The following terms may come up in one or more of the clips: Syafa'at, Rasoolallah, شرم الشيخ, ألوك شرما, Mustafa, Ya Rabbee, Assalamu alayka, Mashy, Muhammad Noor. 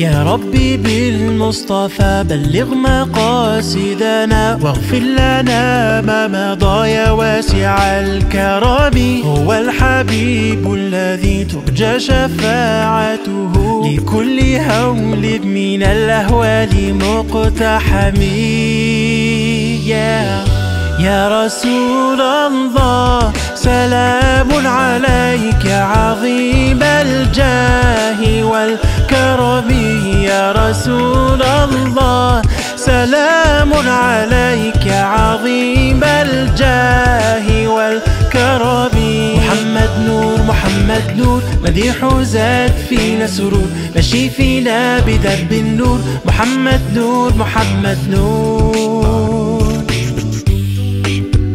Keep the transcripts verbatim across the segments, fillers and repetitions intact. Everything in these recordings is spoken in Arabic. يا ربي بالمصطفى بلغ مقاصدنا واغفر لنا ما مضى يا واسع الكرم. هو الحبيب الذي ترجى شفاعته لكل هول من الأهوال مقتحمي. يا, يا رسول الله سلام عليك عظيم الجاه والكرم. يا رسول الله سلام عليك عظيم الجاه والكرم. محمد نور محمد نور مديح زاد فينا سرور مشي فينا بدرب النور. محمد نور محمد نور.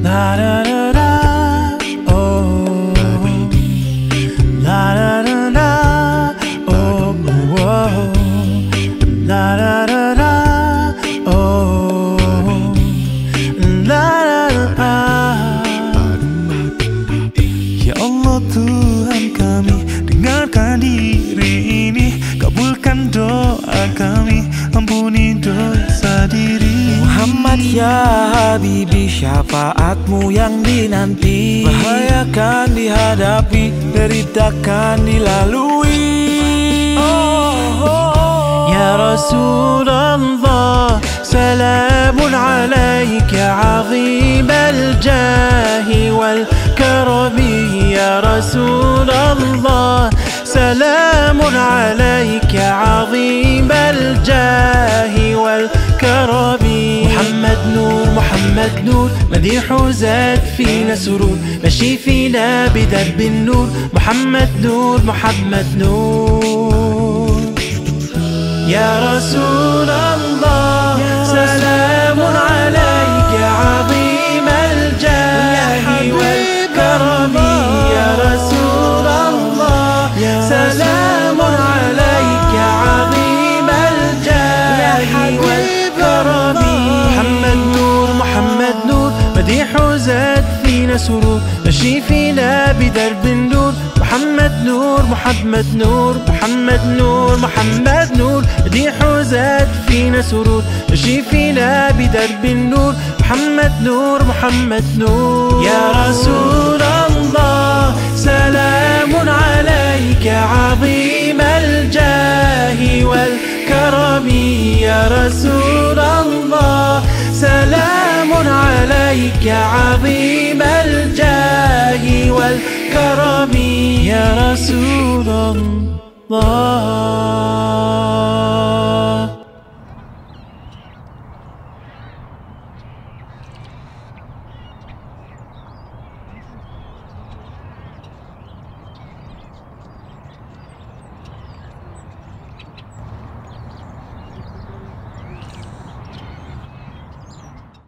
لا لا لا Tuhan kami, dengarkan diri ini, kabulkan doa kami, ampuni dosa diri. Muhammad ya Habibi, syafaatmu yang dinanti, bahaya kan dihadapi, derita kan dilalui. Ya Rasulullah, salamun alaika azim al-jahi wal-karami. يا رسول الله سلام عليك عظيم الجاه والكرم. محمد نور محمد نور مديح زاد فينا سرور مشي فينا بدرب النور. محمد نور محمد نور. يا رسول الله سلام عليك عظيم الجاه والكرم. مديح زاد فينا سرور مشي فينا بدرب النور. محمد نور محمد نور محمد نور محمد نور مديح زاد فينا سرور مشي فينا بدرب النور. محمد نور محمد نور. يا رسول الله سلام عليك عظيم الجاه والكرم. يا رسول الله سلام عليك عظيم الجاه والكرم. يا رسول الله.